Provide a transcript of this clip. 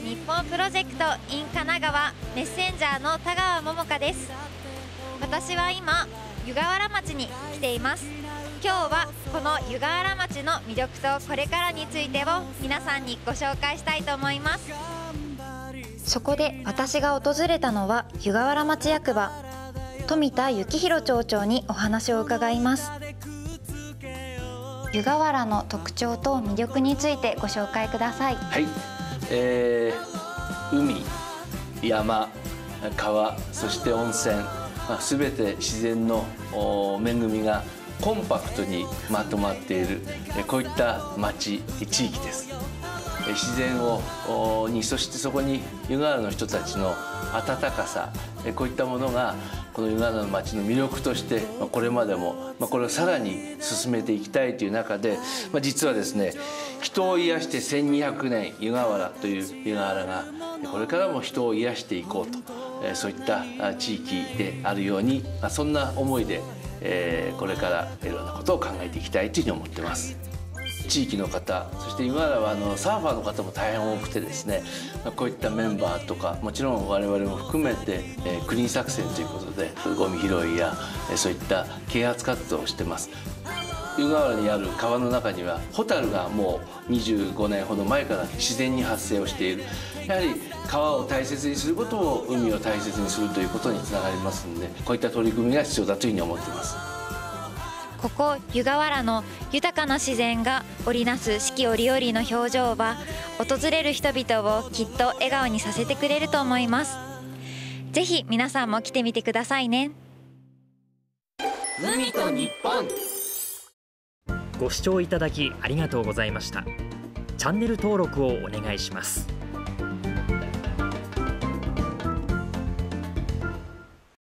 日本プロジェクト in 神奈川メッセンジャーの田川桃香です。私は今湯河原町に来ています。今日はこの湯河原町の魅力とこれからについてを皆さんにご紹介したいと思います。そこで私が訪れたのは湯河原町役場、富田幸宏町長にお話を伺います。湯河原の特徴と魅力についてご紹介ください。はい、海、山、川、そして温泉、全て自然の恵みがコンパクトにまとまっている、こういった町、地域です。自然をに、そしてそこに湯河原の人たちの温かさ、こういったものがこの湯河原の町の魅力としてこれまでもこれをさらに進めていきたいという中で、実はですね、人を癒して1200年湯河原という湯河原がこれからも人を癒していこうと、そういった地域であるように、そんな思いでこれからいろんなことを考えていきたいというふうに思ってます。地域の方、そして今はサーファーの方も大変多くてですね、こういったメンバーとか、もちろん我々も含めてクリーン作戦ということでゴミ拾いやそういった啓発活動をしてます。湯河原にある川の中にはホタルがもう25年ほど前から自然に発生をしている。やはり川を大切にすることを海を大切にするということにつながりますので、こういった取り組みが必要だというふうに思っています。ここ湯河原の豊かな自然が織りなす四季折々の表情は、訪れる人々をきっと笑顔にさせてくれると思います。ぜひ皆さんも来てみてくださいね。海と日本。ご視聴いただきありがとうございました。チャンネル登録をお願いします。